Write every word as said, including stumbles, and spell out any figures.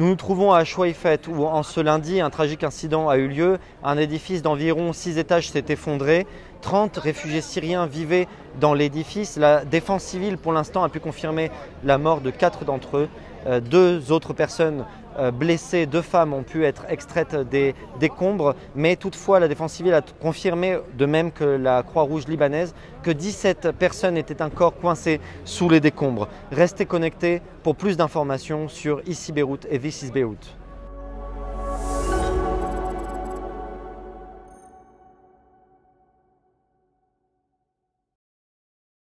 Nous nous trouvons à Choueifate où en ce lundi, un tragique incident a eu lieu. Un édifice d'environ six étages s'est effondré. trente réfugiés syriens vivaient dans l'édifice. La défense civile, pour l'instant, a pu confirmer la mort de quatre d'entre eux. Euh, deux autres personnes euh, blessées, deux femmes, ont pu être extraites des décombres. Mais toutefois, la défense civile a confirmé, de même que la Croix-Rouge libanaise, que dix-sept personnes étaient encore coincées sous les décombres. Restez connectés pour plus d'informations sur Ici Beyrouth et This is Beyrouth.